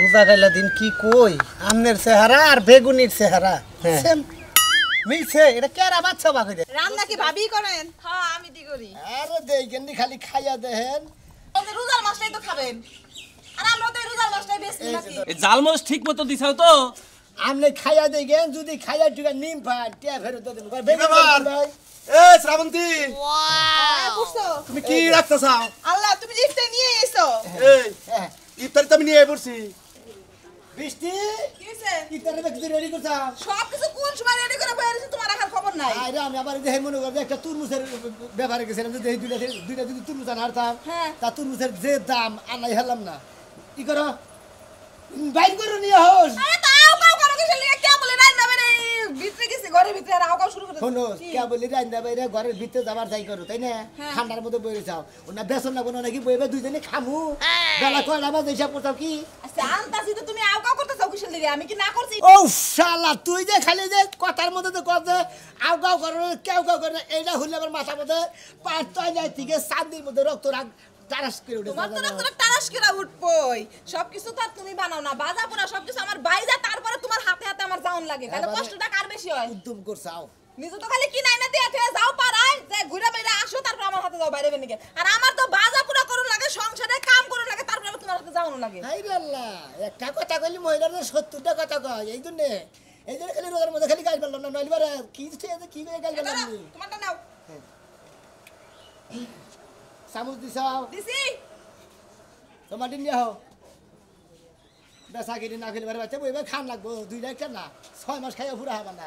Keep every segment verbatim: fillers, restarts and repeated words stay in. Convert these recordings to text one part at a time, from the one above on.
রোজার দিন কি কই আমনের চেহারা আর বেগুনির চেহারা সেম মিছে এটা কেরা বাচ্চা বাকি রান্না কি ভাবি করেন হ্যাঁ আমি দি করি আরে দেই গন্ডি খালি খাইয়া দেন ওদের রোজার মাসটাই তো খাবেন আর আমরা ওদের রোজার মাসটাই বেশি নাকি এই জাল মাছ ঠিক মতো দিছাও তো আমনে খাইয়া দেই গেন যদি খাইয়া টুকা নিম পান টিয়া ফেরত দেন বেগুন ভাই এ শ্রাবন্তী ওয়াও বুঝছো তুমি কি রাখছ চাও আল্লাহ তুমি জিতে নিয়ে এসো এই ইফতার তুমি নিয়ে বসি বৃষ্টি কিছে ইফতারে কি রেডি করছ সব কিছু কোন সময় রেডি করে বাইরে তুমি তোমার আর খবর নাই আরে আমি আবার দেখে মনে করব একটা তুরমুজের ব্যাপারে গেছিলাম যে দুইটা দুইটা যদি তুরমুজ আনতাম তা তুরমুজের যে দাম আনাই হলাম না কি করো বাইরে করে নিয়ে হোস আরে তাও কাও করো কিছু নিয়ে কে বলে রাইন না বেরে ভিতরে গেছে ঘরের ভিতরে আর আওকাও শুরু করে শোনো কে বলে রাইন না বেরে ঘরের ভিতরে যাবার যাই করো তাই না ঠান্ডার মধ্যে বইরে যাও ওনা বেসন না বনো নাকি বইবে দুইজনে খামু বেলা কয় না বাজে হিসাব করতাম কি শান্তাসি তো তুমি আওকাও করতেছাও কিসের লাগে আমি কি না করছি ও শালা তুই যে খালি যে কথার মধ্যে তো কর যে আওকাও করো কেউ কেউ করে এইটা হইলে আমার মাথার মধ্যে পাঁচ ছয় যায় থেকে চাঁদের মধ্যে রক্ত রাগ তারাস করে উঠে তোমার তো রক্ত রাগ তারাস করে উঠপই সবকিছু তো তুমি বানাও না বাজা পুরা সবকিছু আমার বাইজা তারপরে তোমার হাতে হাতে আমার জাউন লাগে তাহলে কষ্টটা কার বেশি হয় উদ্যম করছাও নিজে তো খালি কি নাই না তে তে যাও পারাই যে ঘুরে বাইরে আসো তারপর আমার হাতে যাও বাইরে বেনিকে আর আমার তো বাজা পুরা করুন লাগে সংসারে কাম করুন লাগে তারপর তোমার হাতে যাওন লাগে আরে আল্লাহ একটা কথা কইলি মহিলাদের সত্তরটা কথা কয় এইজন্য এইজন্য খালি রোজার মধ্যে খালি গাল বললাম না নইবার কি থেকে কি গাল বললাম তোমারটা নাও সামুজ দিছাও দিছি তোমার দিন যাও দশাকে দিন আগে বারে বাচ্চা বইবা খান লাগবো দুই লাখ না ছয় মাস খাইয়া পুরা হবে না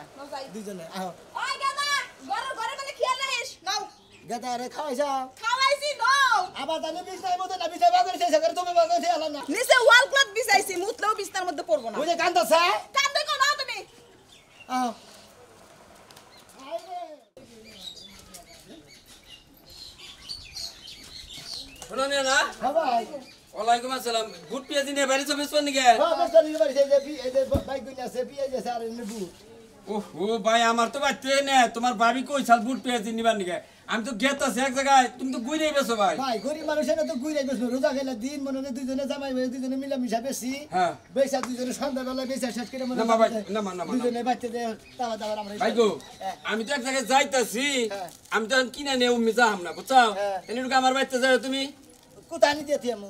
দুইজনে আও ওই গাদা ঘরে ঘরে মানে খেয়াল রাখিস নাও গাদা রে খাওয়াই যাও খাওয়াইছি নাও আবার জানি বিছাই মতো না বিছাই বাজার শেষ করে তুমি বাজার শেষ হলো না নিচে ওয়াল ক্লথ বিছাইছি মুতলেও বিছানার মধ্যে পড়বো না বুঝে কান্দছ কান্দে কো না তুমি আও আইরে শোনো না ভাই ওয়ালাইকুম আসসালাম গুড পেজি নে বাইরে চলে শুন গে হ্যাঁ বসে নি বাইরে যে এই যে বাইক গুনা সে পিয়ে যে সারে নেবু ওহো ভাই আমার তো বাতে না তোমার ভাবি কই সাল গুড পেজি নিবা নি গে আমি তো গেতাছি এক জায়গায় তুমি তো গুইরাই বেছো ভাই ভাই গরিব মানুষ না তো গুইরাই বেছো রোজা খাইলা দিন মনে হয় দুইজনে জামাই ভাই দুইজনে মিলা মিশা বেছি হ্যাঁ বেছা দুইজনে সন্ধ্যা বেলা বেছা শেষ করে মনে না ভাই না না দুইজনে বাইতে দে তাওয়া দাওয়া আমরা ভাই গো আমি তো এক জায়গায় যাইতাছি আমি তো কিনা নেও মিজাম না বুঝছো এনে লোক আমার বাইতে যাও তুমি কোতানি দিতে আমো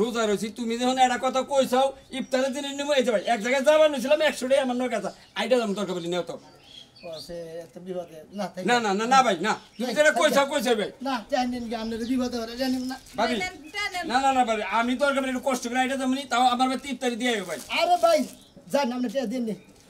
রোজা রইছি তুমি যখন একটা কথা কইছাও ইফতারের দিন নিমু এই ভাই এক জায়গায় যাবার নিছিলাম একশো টাকা আমার নয় কাছে আইডিয়া দাম দরকার বলি নেও তো না না না না ভাই না তুমি যেটা কইছাও কইছাই ভাই না জানেন কি আপনাদের বিপদ হরে জানেন না ভাই না না না ভাই আমি দরকার বলি কষ্ট করে আইডিয়া দামনি তাও আমার ভাই ইফতারি দিয়ে আইও ভাই আরে ভাই জান আপনি টাকা দেন নি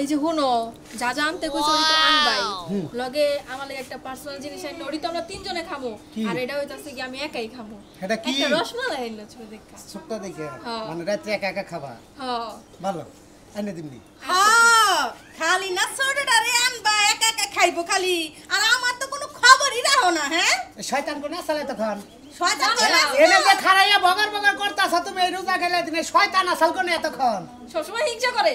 এই যে হুনো যা যা আমতে কইছো তো আন ভাই লগে আমার লাগে একটা পার্সোনাল জিনিস আই নড়ি তো আমরা তিনজনে খাবো আর এটা হইতাছে কি আমি একাই খাবো এটা কি একটা রসমালাই হইলো ছোট দেখা ছোটটা দেখে মানে রাতে একা একা খাবা হ্যাঁ ভালো আইনা দিমনি হ্যাঁ খালি না ছোটটা রে আন ভাই একা একা খাইবো খালি আর আমার তো কোনো খবরই রাখো না হ্যাঁ শয়তান কো না চালায় তখন শয়তান এনে যে খারাইয়া বগর বগর করতাছ তুমি এই রোজা খাইলা দিনে শয়তান আসল কোন এতক্ষণ সব সময় হিংসা করে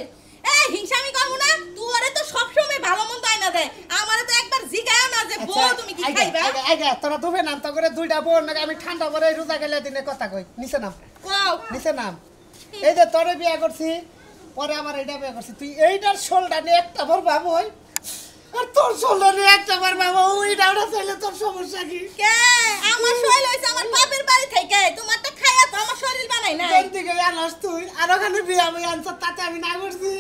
এই হিংসা আমি করব না তুই আরে তো সব সময় ভালো মন দাই না দে আমারে তো একবার জিগায় না যে বউ তুমি কি খাইবা আইগা তোরা দুবে নাম তো করে দুইটা বউ না আমি ঠান্ডা পরে রোজা গেলে দিনে কথা কই নিচে নাম কও নিচে নাম এই যে তোরে বিয়া করছি পরে আমার এইটা বিয়া করছি তুই এইটার শোলটা নে একটা ভর ভাব হই আর তোর শোলটা নে একটা ভর ভাব ওইটা ওটা চাইলে তোর সমস্যা কি কে আমার শৈল হইছে আমার বাপের বাড়ি থেকে তোমারটা খাইয়া তো আমার শরীর বানাই না তোর দিকে আনস তুই আর ওখানে বিয়া আমি আনছ তাতে আমি না করছি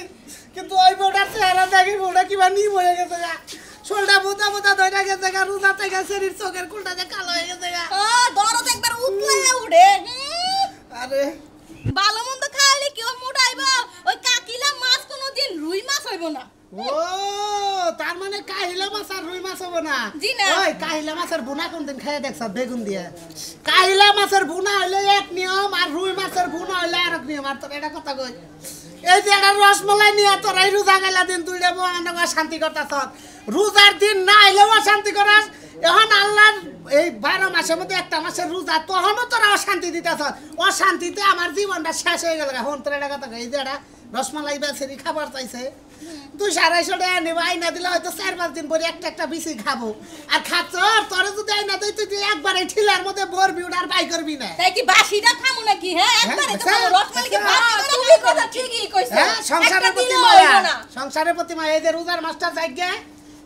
কিন্তু ওই বড়টা চেহারা দেখি বড়টা কিবা নি হয়ে গেছে গা ছোলটা মোটা মোটা ধইরা গেছে গা রুজাতে গেছে শরীর চোখের কুলটা যে কালো হয়ে গেছে গা ও দরদ একবার উতলে উঠে আরে বালমন্দ খাইলে কিও মোটা হইব ওই কাকিলা মাছ কোনদিন রুই মাছ হইব না। ও তার মানে কাহিলা মাছ আর রুই মাছ হবে না। জি না ওই কাহিলা মাছের ভুনা কোনদিন খেয়ে দেখছ বেগুন দিয়ে? কাহিলা মাছের ভুনা হইলে এক নিয়ম আর রুই মাছের ভুনা হইলে আরেক নিয়ম। আর তোর এটা কথা কই এই যে একটা রসমলাই নিয়া তোর এই রোজা গেলা দিন তুই রে বন্ধা শান্তি করতাছ। রোজার দিন না হইলেও শান্তি করাস। এখন আল্লাহ এই বারো মাসের মধ্যে একটা মাসের রোজা তখনও তোরা অশান্তি দিতেছ। অশান্তিতে আমার জীবনটা শেষ হয়ে গেল। এখন তোর এটা কথা এই যে একটা রসমালাই বেসেরি খাবার চাইছে তুই আড়াইশো টাকা নেব আইনা দিলে হয়তো চার পাঁচ দিন পরে একটা একটা বিচি খাবো। আর খাচ্ছ তোর যদি আইনা দিই তুই একবারে ঠিলার মধ্যে ভরবি ওটা আর বাই করবি না। তাই কি বাসিটা খামু নাকি? হ্যাঁ একবারে তো রসমালাইকে ভাত তুই কথা ঠিকই কইছ। হ্যাঁ সংসারের প্রতি মায়া, সংসারের প্রতি মায়া। এই যে রোজার মাস্টার জায়গা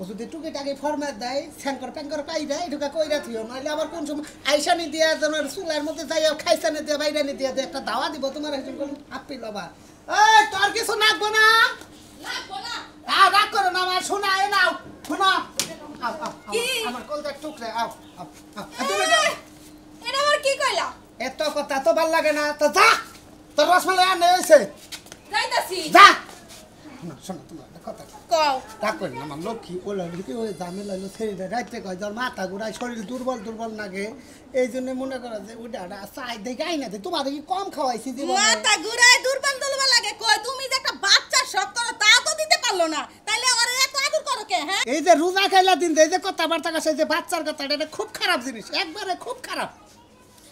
ও যদি টুকিটাকি ফরম্যাট দেয় স্যাঙ্কর প্যাঙ্কর পাই দেয় ঢুকা কইরা থিও। নইলে আবার কোন সময় আইসানি দিয়া যেন চুলার মধ্যে যাই খাইসানি দিয়া বাইরানি দিয়া দিয়ে একটা দাওয়া দিব তোমার একজন কোনো আপি লবা। এই তোর কিছু লাগবো না লাগবো না আর রাগ করো না আমার শোনা এ নাও শোনা আমার কলটার টুকরে আও আও তুমি এটা আমার কি কইলা? এত কথা তো ভাল লাগে না তো যা তোর রসমালাই আনে হইছে যাইতাছি যা। না শোনা তোমার কথা কও ডাকো না আমার লক্ষ্মী ওলা কি ওই ঝামেলা হলো শরীরে রাইতে কয় যার মাথা ঘুরায় শরীর দুর্বল দুর্বল লাগে। এই জন্য মনে করো যে ওটা চাই দেখে আই না তোমার কি কম খাওয়াইছি জীবনে? মাথা ঘুরায় দুর্বল দুর্বল লাগে কয় তুমি যে একটা বাচ্চা শখ করো তা তো দিতে পারলো না তাইলে ওরে এত আদর করো কে? হ্যাঁ এই যে রোজা খাইলা দিন এই যে কথাবার্তা কাছে যে বাচ্চার কথা এটা খুব খারাপ জিনিস একবারে খুব খারাপ।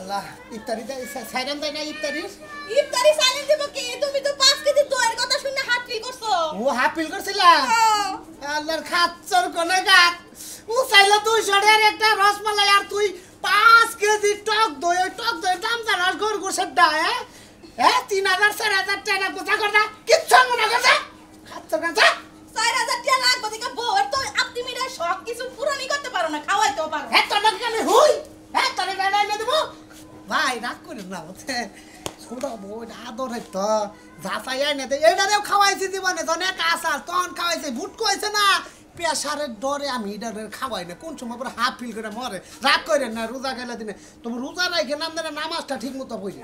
আল্লাহ ইফতারি দে সাইরান দে না ইফতারি ইফতারি সাইরান দেব কি? তুমি তো পাঁচ কেজি দইয়ের কথা শুনে হাতপিল করছো। ও হাতপিল করছিলা আল্লাহর খাচ্চর কোনে গাত ও চাইলো দুইশো টাকার একটা রসমালাই আর তুই পাঁচ কেজি টক দই ওই টক দই দাম জানাস ঘর ঘুষের দা হ্যাঁ তিন হাজার চার হাজার টাকা গোছা কর না কিচ্ছু মনে করছে খাচ্চর কাছে চার হাজার টাকা লাগবে দেখে বউ তো আপনি মিরা সব কিছু পূরণই করতে পারো না খাওয়াইতেও পারো। হ্যাঁ তো লোক কেন হুই হ্যাঁ তোরে না না দেবো ভাই রাগ করে না হচ্ছে ছোট বউ আদরে তো ঝাঁচাই না এইটারেও খাওয়াইছি জীবনে যখন এক আসাল তখন খাওয়াইছে ভুট কইছে না প্রেশারের ডরে আমি এটারে খাওয়াই না কোন সময় পরে হাফ ফিল করে মরে। রাগ করে না রোজা গেলে দিনে তুমি রোজা রাখে নাম দেয় নামাজটা ঠিক মতো বই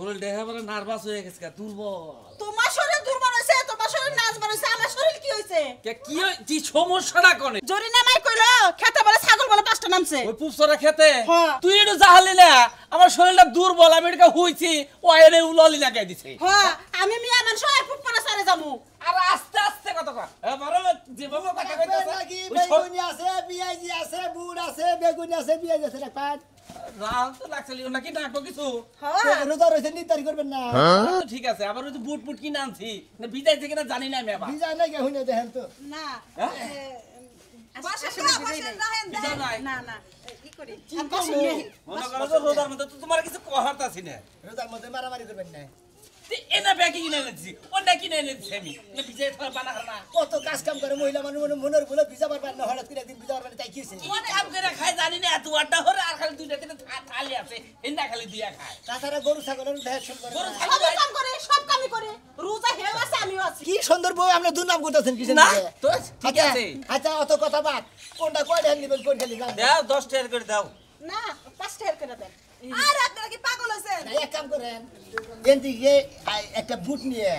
শরীর দেখা মানে নার্ভাস হয়ে গেছে দুর্বল। তোমার শরীর দুর্বল হইছে তোমার শরীর নাজবার হইছে আমার শরীর কি হইছে কে কি কি সমস্যাটা কোনে? জরি নামাই কইলো খেতে বলে ছাগল বলে পাঁচটা নামছে ওই পুপছরা খেতে তুই এটা জাহালিলা আমার শরীরটা দুর্বল আমি এটা হইছি ওয়াইরে উললি লাগাই দিছে। হ্যাঁ আমি মিয়া মানুষ ওই পুপছরা সারে যামু আর আস্তে আস্তে কত কর আমারে যেভাবে কথা কইতাছে বেগুনি আছে পিয়াজি আছে বুড় আছে বেগুনি আছে পিয়াজি আছে রে পাঁচ মনের খালি আছে এন্ডা খালি দিয়া খায় তাছাড়া গরু ছাগলের ভ্যাকসিন করে গরু ছাগল কাম করে সব কামই করে রোজা হেও আছে আমিও আছি। কি সুন্দর বউ আপনি দুনাম করতেছেন কিছু না তো ঠিক আছে আচ্ছা অত কথা বাদ কোনটা কয়টা নিবেন কোন খালি দাও দশ টাকা করে দাও না পাঁচ টাকা করে দাও। আর আপনারা কি পাগল হইছেন? না এক কাম করেন, এদিকে একটা বুট নিয়ে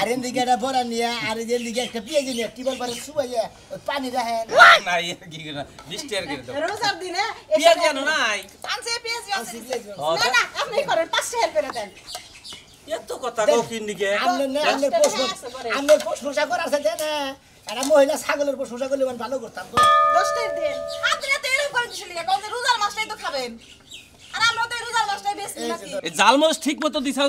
আর এদিকে একটা বড়া নিয়ে আর এদিকে একটা পেঁয়াজ নিয়ে টিবল পারে শুয়ে পানি রাখেন। না এর কি না বৃষ্টি আর করে দাও রোজার দিনে পেঁয়াজ জানো নাই পাঁচে পেঁয়াজ আছে। না না আপনি করেন পাঁচশো করে দেন। এত কথা কও কি নিকে আমনে আমনে পোস্ট আমনে পোস্ট পোষা করার সাথে না আর মহিলা ছাগলের পোস্ট পোষা করলে ভালো করতাম তো দশটা দিন আপনি তো এরকম করে দিছিলেন কোন রোজার মাসটাই তো খাবেন। ইফতারে দিয়া যাও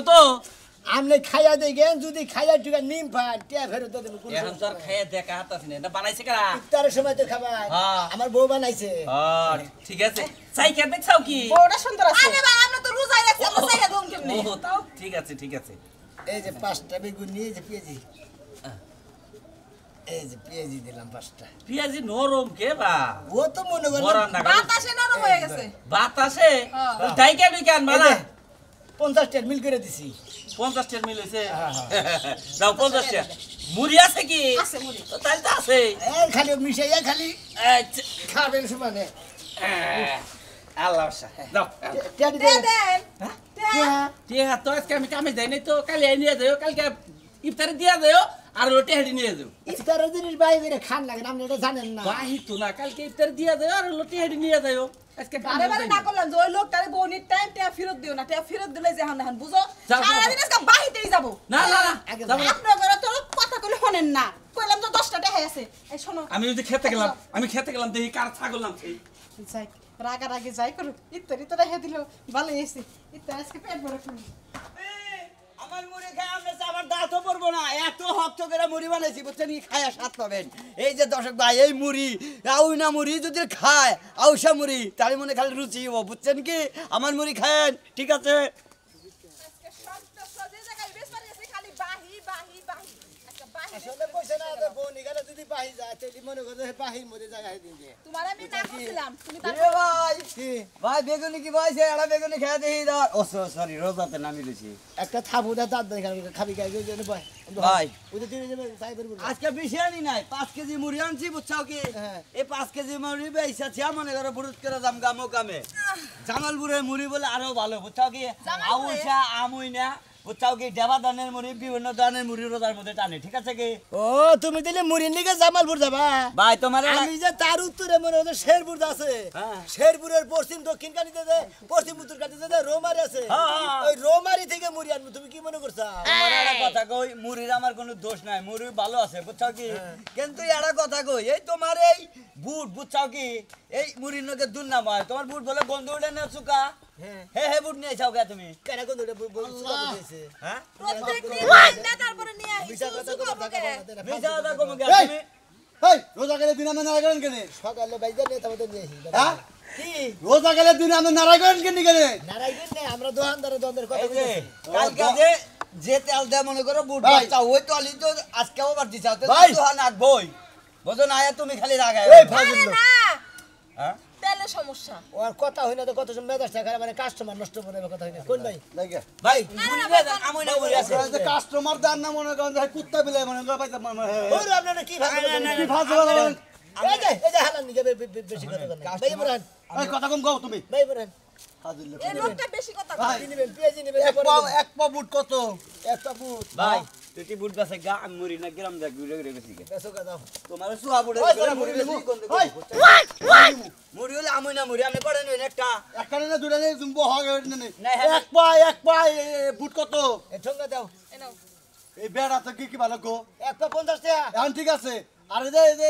আর রুটি হেডি নিয়ে যাও। ইফতারে জিনিস বাইরে খান লাগে আপনি এটা জানেন না ভাই তো না কালকে ইফতারে দিয়া যাও আর রুটি হেডি নিয়ে যাও। আজকে আরে বারে না করলাম যে ওই লোকটারে বউনির টাইম তে ফিরত দিও না তে ফিরত দিলে যে হান হান বুঝো সারা দিন আজকে বাইতেই যাব। না না না আপনি করে তো কথা কইলে শুনেন না কইলাম তো দশটা টাকা আছে এই শোনো আমি যদি খেতে গেলাম আমি খেতে গেলাম দেখি কার ছাগল নাম সেই যাই রাগা রাগে যাই করো ইফতারে তো রেখে দিল ভালো এসে ইফতার আজকে পেট ভরে খাবো। আমার মুড়ি খাই আমরা আবার দাঁতও পড়বো না এত হক্ত করে মুড়ি বানাইছি বুঝছেন খায়া স্বাদ পাবেন। এই যে দর্শক ভাই এই মুড়ি আউই না মুড়ি যদি খায় আউসা মুড়ি তাহলে মনে খালি রুচি হবো বুঝছেন কি। আমার মুড়ি খায়েন ঠিক আছে জামালপুরের মুড়ি বলে আরো ভালো বুঝছাও কি আউসা আমুই না বুঝছাও কি দেবা দানের মুড়ি বিভিন্ন দানের মুড়ি রোজার মধ্যে টানে ঠিক আছে কি। ও তুমি দিলে মুড়ি নিয়ে জামালপুর যাবা ভাই তোমার আমি যে তার উত্তরে মনে হচ্ছে শেরপুর আছে শেরপুরের পশ্চিম দক্ষিণ কাটিতে যে পশ্চিম উত্তর কাটিতে যে রোমারি আছে ওই রোমারি থেকে মুড়ি আনবো তুমি কি মনে করছো? আমার একটা কথা কই মুড়ির আমার কোনো দোষ নাই মুড়ি ভালো আছে বুঝছাও কি কিন্তু একটা কথা কই এই তোমার এই বুট বুঝছাও কি এই মুড়ির নকে দুর্নাম হয় তোমার বুট বলে গন্ধ উঠে না চুকা হে হে বুট নিয়ে যাও কে তুমি কেন গন্ধ উঠে বুট চুকা বুঝেছে হ্যাঁ প্রত্যেক দিন না তারপরে নিয়ে আসি চুকা বুকে ভিজা দাও কম কে তুমি এই রোজা গেলে দিন আমরা নারায়ণ কেন সকালে বাইজা নিয়ে তবে তো নিয়ে আসি হ্যাঁ কি রোজা গেলে দিন আমরা নারায়ণ কেন কেন নারায়ণ না আমরা দোকানদারে দোকানদারে কথা বলি কালকে যে যে তেল দে মনে করো বুট বাচ্চা ওই তো আলি তো আজকে আবার দিছাও তো দোকান আগবই বজন আয়া তুমি খালি রাগায় এই ফাগুল না হ্যাঁ তেলে সমস্যা ওর কথা হই না তো কত জন মেজাজ টাকা মানে কাস্টমার নষ্ট করে কথা হই না কোন ভাই লাগা ভাই মুড়ি বাজার আমই না মুড়ি আছে যে কাস্টমার দাম না মনে করেন যে কুত্তা বিলাই মনে করেন ভাই ওরে আপনারা কি ভাগ কি ভাগ বলেন এই যে এই যে হালান নিকে বেশি কথা বলেন ভাই বলেন ওই কথা কম কও তুমি ভাই বলেন হাজুর লোক এই লোকটা বেশি কথা কয় নিবেন পেজি নিবেন এক পা এক পা বুট কত একটা বুট ভাই তুই বুট গাছে গা আমি মুড়ি না গ্রাম যা ঘুরে ঘুরে বেশি কে বেশো কা দাও তোমার সুয়া বুট মুড়ি বেশি কোন মুড়ি হলে আমই না মুড়ি আমি পড়ে না একটা একটা না দুটা নেই তুমি বহ না এক পা এক পা বুট কত এ ঠঙ্গা দাও এ নাও এই বেড়া তো কি কি ভালো গো একটা পঞ্চাশ টাকা এখন ঠিক আছে আর এই যে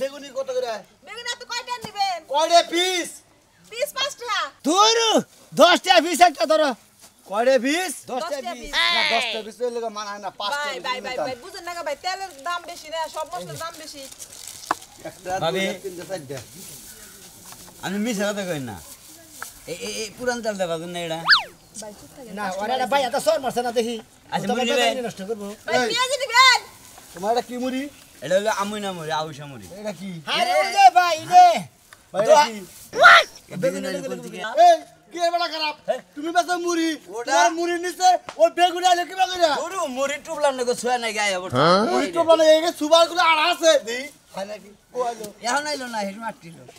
বেগুনি কত করে বেগুনি তো কয়টা নেবেন কয়টা পিস পিস পাঁচ টাকা ধুর দশ টাকা পিস একটা ধরো কয়টা পিস দশটা পিস না দশটা পিস এর লাগা মানায় না পাঁচটা ভাই ভাই ভাই ভাই বুঝেন না ভাই তেলের দাম বেশি না সব মশলার দাম বেশি একটা দুই তিন চারটা আমি মিছাতে কই না এই এই পুরান তেল দাও না এটা ভাই চুপ থাকে না ওরা ভাই এটা সর মারছ না দেখি আচ্ছা মুড়ি নিবেন নষ্ট করব ভাই পেঁয়াজ নিবেন তোমার এটা কি মুড়ি এটা হলো আমুই না মুড়ি আউশা মুড়ি এটা কি আরে ওরে ভাই রে ভাই কি বেগুন এর গলি থেকে এই কে বড় খারাপ তুমি বেসা মুড়ি ওটা মুড়ি নিচে ও বেগুন আইলে কি বেগুন ওরে মুড়ি টুবলা না গো ছয় না গায় ওটা মুড়ি টুবলা না এই সুবার গুলো আড়া আছে দি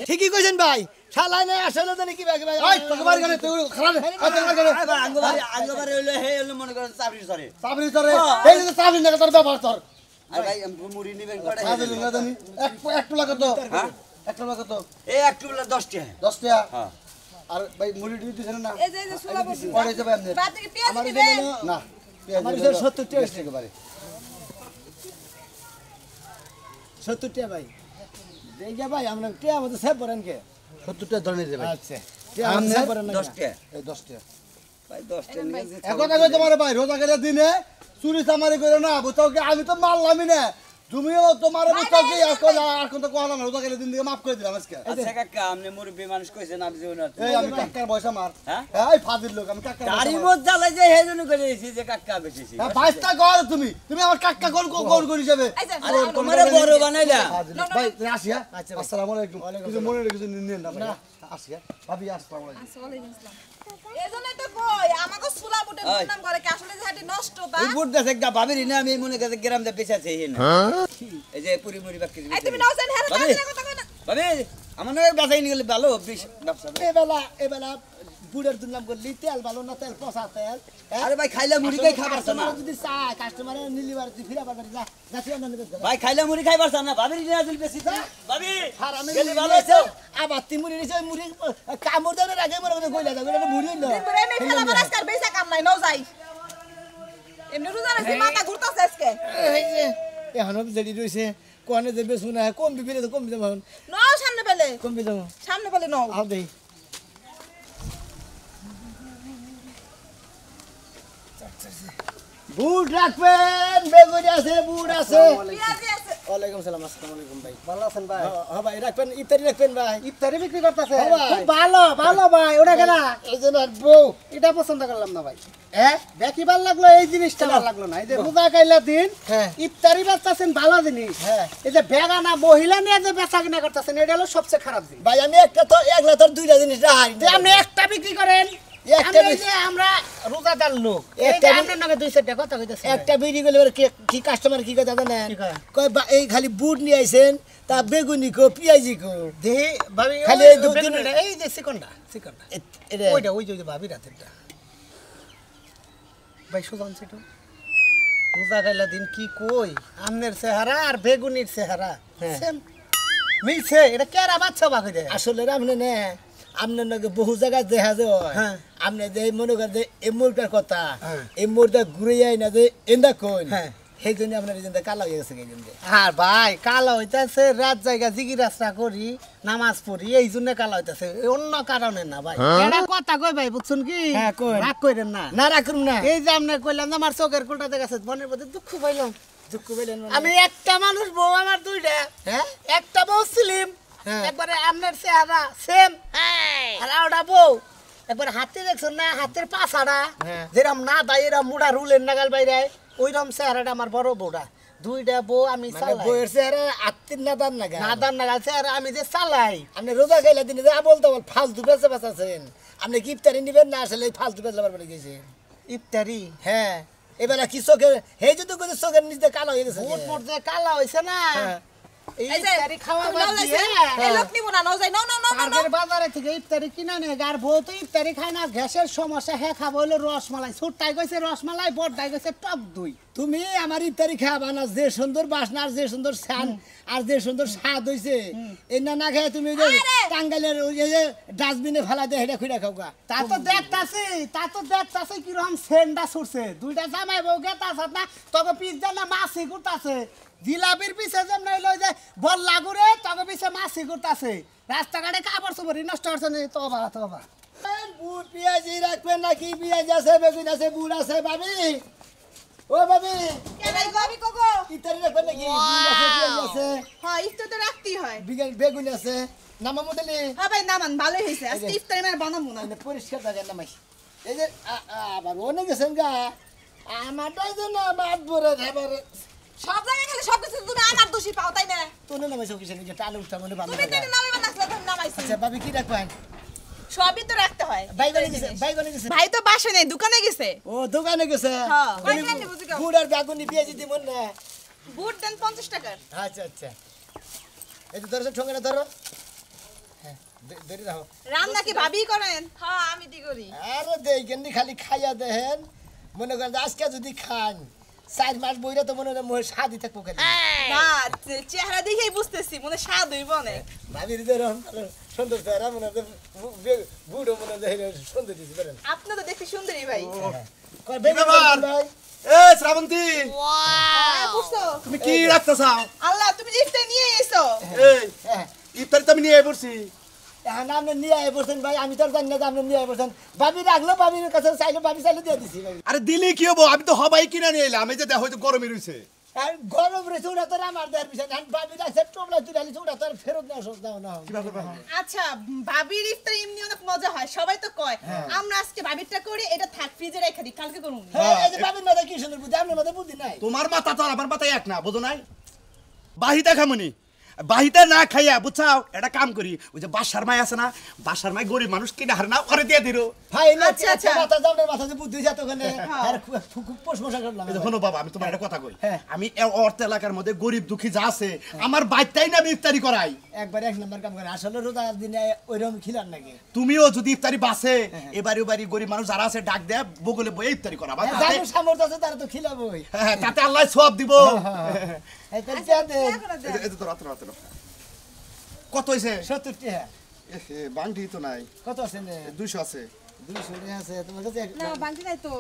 ঠিকই কইছেন ভাই শালা নাই আসলে জানি কি ভাই ওই তোমার গানে তুই খারাপ আমার গানে আঙ্গবারে আঙ্গবারে হইলো হে হইলো মনে করেন চাবরি সরে চাবরি সরে এই যে চাবরি না তোর ব্যাপার তোর আর ভাই মুড়ি নিবেন কটা না জানি এক টাকা কত হ্যাঁ এক টাকা কত এই এক টাকা দশ টাকা দশ টাকা হ্যাঁ আর ভাই মুড়ি দিছেন না এই যে সোলা বসে পড়ে যাবে আপনি বাতে কি পেঁয়াজ দিবেন না আমার সত্তর টাকা আছে একেবারে सत्तर टे भाई, देखिए भाई हमने टे हम तो सब बरन के, सत्तर टे धरने दे भाई, अच्छा, टे हमने दस टे, दस टे, भाई दस टे, एक और एक तुम्हारे भाई रोज़ अगले दिन है, सूरी सामारी करो ना, बताओ कि आमित तो माल लामिन है, तुम्हीं वो तुम्हारे बताओ कि यार कौन यार कौन तो कौन है ना रोज़ अगले दिन दिया माफ कर दिया मस्के, अच्छा क्या क्या हमने मुर्ग बीमारी को इसे नाम जोना, यार क्या क्या बॉयसा मार, हाँ ये फादिल लोग हम क्या क्या, तारी मोट जाले जे है जो निकले इसी जे क्या क्या बची सी, भाईस्ता कौन है तुम्हीं, तुम्हीं और क्या क्या कौन कौन कौन जबे, अरे तुम्हारे बोरो बनाए जा, भाई आशिया, अस्सलामुअलैकुम आशिया, भाभी अस्सलामुअलैकुम এজন্য তো কই আমাগো সুলা বুটে নাম করে কি আসলে যেটা নষ্ট বা এই বুট দেখ একটা ভাবি রিনা আমি মনে করে গ্রাম দা পেছা চাই না এই যে পুরি মুড়ি বাকি এই তুমি নাও জান হেরা কথা কই না ভাবি আমারে বাঁচাই নি গেলে ভালো ব্যবসা এই বেলা এই বেলা বুড়ার দুন নাম করলি তেল ভালো না তেল পচা তেল আরে ভাই খাইলা মুড়ি কই খাবারছ না যদি চা কাস্টমারে নিলিবার দি ফিরা বারবার যা যাতি অন্য ভাই খাইলা মুড়ি খাইবারছ না ভাবি রিনা দিল বেশি তো ভাবি হারামে গেলে ভালো আছে আবার তিমুরি নিছে মুড়ি কামর ধরে আগে মরে কইলা যা কইলা মুড়ি হইলো মুড়ি নাই খেলা বরাস কর বেসা কাম নাই নাও যাই এমনি রোজা রাখি মাথা ঘুরতাছে আজকে এই যে এখনো জড়ি রইছে কোনে যে বেসুনা কম বিলে কম যাও নাও সামনে পেলে কম যাও সামনে পেলে নাও আও দেই बूट रखबेन बेगुनिया से बूढ़ा से वालेकुम सलाम अस्सलाम वालेकुम भाई वाला सन भाई हां भाई रखबेन इफ्तारी रखबेन भाई इफ्तारी बिक्री करता से खूब ভালো ভালো ভাই ওটা কেনা এইজন আর বউ এটা পছন্দ করলাম না ভাই হ্যাঁ দেখি ভাল লাগলো এই জিনিসটা ভাল লাগলো না এই যে রোজা কাইলা দিন ইফতারি করতেছেন ভালো জিনিস হ্যাঁ এই যে বেগানা মহিলা নিয়ে যে বেচা কিনা করতেছেন এটা হলো সবচেয়ে খারাপ জিনিস ভাই আমি একটা তো একলা তোর দুইটা জিনিস রাখাই আপনি একটা বিক্রি করেন একটা যে আমরা রোজাদার লোক একটা আমরা নাকি দুইশো টাকা কথা কইতাছে একটা বিড়ি গলে কি কাস্টমার কি কথা জানেন কই এই খালি বুট নি আইছেন তা বেগুনি কো পিয়াজি কো দে ভাবি খালি এই দুধ এই যে সিকন্ডা সিকন্ডা এটা ওইটা ওই যে ভাবি রাতেরটা ভাই সুজন সেটা রোজা গাইলা দিন কি কই আমনের চেহারা আর বেগুনির চেহারা সেম মিছে এটা কেরা বাচ্চা বাকি দেয় আসলে রামনে না আমনে নাকি বহু জায়গা দেখা যায় আমনে যে মনে করেন যে এই মুরটার কথা এই মুরটা ঘুরে যায় না যে এন্দা কোন সেই জন্য আপনার এজেন্ডা কালো হয়ে গেছে আর ভাই কালো হইতেছে রাত জায়গা জিগি রাস্তা করি নামাজ পড়ি এই জন্য কালো হইতেছে অন্য কারণে না ভাই এটা কথা কই ভাই বুঝছেন কি রাগ করেন না না রাখুন না এই যে আপনি কইলাম আমার চোখের কোটাতে গেছে মনের মধ্যে দুঃখ পাইলাম দুঃখ পাইলেন আমি একটা মানুষ বউ আমার দুইটা হ্যাঁ একটা বউ স্লিম একবারে আমনের চেহারা সেম আর ওটা বউ একবার হাতে দেখছেন না হাতের পাছাড়া যেরকম না দাই এরকম মুড়া রুলের নাগাল বাইরে ওইরকম চেহারাটা আমার বড় বউটা দুইটা বউ আমি চালাই বউয়ের চেহারা আত্মীর নাদান নাগাল নাদান নাগাল চেহারা আমি যে চালাই আপনি রোজা খাইলে দিনে যে আবল তাবল ফালতু বেঁচে বেঁচাছেন আপনি কি ইফতারি নেবেন না আসলে ফালতু বেঁচে বেড়ে গেছেন ইফতারি হ্যাঁ এবারে কি চোখের হে যদি চোখের নিচে কালো হয়ে গেছে মোট মোট যে কালো হয়েছে না ইফতারি খাওয়া বাদ দিয়ে এই লোক নিব না নাও যাই নাও নাও নাও আরগের বাজারে থেকে ইফতারি কিনা নে আর বউ তো ইফতারি খায় না গ্যাসের সমস্যা হে খাবো হলো রসমালাই ছোটটাই কইছে রসমালাই বড়টাই কইছে টক দই তুমি আমার ইফতারি খাবা না যে সুন্দর বাসনা আর যে সুন্দর শান আর যে সুন্দর স্বাদ হইছে এই না না খায় তুমি যে টাঙ্গাইলের ওই যে ডাস্টবিনে ফেলা দে এটা খুইরা খাওগা তা তো দেখতাছি তা তো দেখতাছি কি রকম সেন্ডা ছুরছে দুইটা জামাই বউ গেতাছ না তোকে পিজ্জা না মাছি গুতাছে জিলাপির পিছে যেমন হইলো যে বল লাগুরে তবে পিছে মাছি করতেছে রাস্তাঘাটে কাপড় চোপড় নষ্ট করছে না তো বাবা তো বাবা বুট পেঁয়াজি রাখবেন না কি পেঁয়াজ আছে বেগুন আছে বুট আছে ভাবি ও ভাবি কে ভাই গবি কোকো ইতারে রাখবেন নাকি বুট আছে পেঁয়াজ আছে হ্যাঁ ইফতো তো রাখতেই হয় বেগুন আছে নামা মতলে হ্যাঁ ভাই নামান ভালোই হইছে আজকে ইফতারে মানে বানাবো না পরিষ্কার দাদা নামাই এই যে আবার ওনে গেছেন গা আমারটাই জন্য বাদ পড়ে ধরে সব জায়গায় খালি সব কিছু তুমি আমার দোষী পাও তাই না তোনে নামাইছো কিসের যে টালে উঠা মনে ভালো তুমি তেনে নামাইবা না তুমি নামাইছো আচ্ছা ভাবি কি রাখবেন সবই তো রাখতে হয় ভাই গলে গেছে ভাই গলে গেছে ভাই তো বাসা নেই দোকানে গেছে ও দোকানে গেছে হ্যাঁ কই কেন বুঝি গো বুড়ার বেগুনি পেঁয়াজি দিমন না বুট দেন পঞ্চাশ টাকা আচ্ছা আচ্ছা ايه سرابنتي واو তুমি কি রাখতে চাও আল্লাহ তুমি ইফতার নিয়ে এসো এই ইফতার তুমি নিয়ে আইবছি এখন আপনি নিয়ে আইবছেন ভাই আমি তো জানি না আপনি নিয়ে আইবছেন ভাবি রাখলো ভাবির কাছে চাইলো ভাবি চাইলো দিয়ে দিছি ভাই আরে দিলি কি হবে আমি তো হবাই কিনা নিয়ে এলাম এই যে দেখো তো গরমই রইছে আর গরম রইছে ওটা তো আমার দেয়ার বিষয় না ভাবি রাখছে টবলা তুই রাখলি ওটা তো ফেরত না সব দাও না কিভাবে ভাই আচ্ছা ভাবির ইফতার এমনি অনেক মজা হয় সবাই তো কয় আমরা আজকে ভাবিরটা করি এটা থাক ফ্রিজে রেখে দিই কালকে করব এই যে ভাবির মধ্যে কি সুন্দর বুদ্ধি আমার মধ্যে বুদ্ধি নাই তোমার মাথা তো আমার মাথা এক না বুঝো নাই বাহিতা খামুনি বাহিতা না খাইয়া বুঝছাও এটা কাম করি ওই যে বাসার মাই আছে না বাসার মাই গরিব মানুষ কি না হারনা করে দিয়ে দিরো ভাই না আচ্ছা আচ্ছা মাথা দাও না মাথা যে বুদ্ধি যত ওখানে আর খুব প্রশংসা করলাম দেখো বাবা আমি তোমার একটা কথা কই আমি অর্থ এলাকার মধ্যে গরিব দুঃখী যা আছে আমার বাইতাই না আমি ইফতারি করাই একবার এক নাম্বার কাম করে আসলে রোজা দিনে ওইরকম খিলার নাকি তুমিও যদি ইফতারি বাসে এবারে ওবারে গরিব মানুষ যারা আছে ডাক দেয়া বগলে বই ইফতারি করাবা যাদের সামর্থ্য আছে তারা তো খিলাবই হ্যাঁ তাতে আল্লাহ সওয়াব দিব এই তো যাতে এই তো রাত রাত কত হইছে সত্তর টাকা এ বান্ডি তো নাই কত আছে দুইশো আছে দুইশো রে আছে তোমার কাছে না বান্ডি নাই তো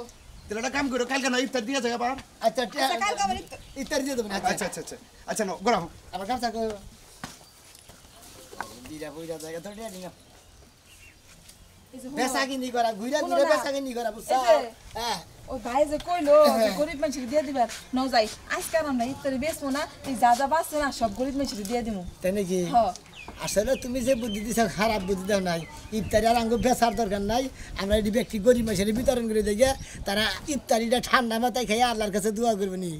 তেলটা কাম করো কালকে না ইফতার দিয়া যাবে আবার আচ্ছা কালকে আবার ইফতার দিয়ে দেব না আচ্ছা আচ্ছা আচ্ছা আচ্ছা নাও গরাম আবার কামটা করো দিরা বইরা জায়গা তো দিয়া দিও বেসা কি নি করা ঘুরে ঘুরে বেসা কি নি করা বুঝছো হ্যাঁ ও ভাই যে কইলো যে গরিব মানুষকে দিয়ে দিবা নাও যাই আজকে আমরা ইফতারে বেচবো না এই দাদা বাসছে না সব গরিব মানুষকে দিয়ে দিমু তাই নাকি হ্যাঁ আসলে তুমি যে বুদ্ধি দিছো খারাপ বুদ্ধি দাও নাই ইফতারে আর আঙ্গো বেচার দরকার নাই আমরা এই ব্যক্তি গরিব মানুষের বিতরণ করে দেই তারা ইফতারিটা ঠান্ডা মাথায় খেয়ে আল্লাহর কাছে দোয়া করবে নি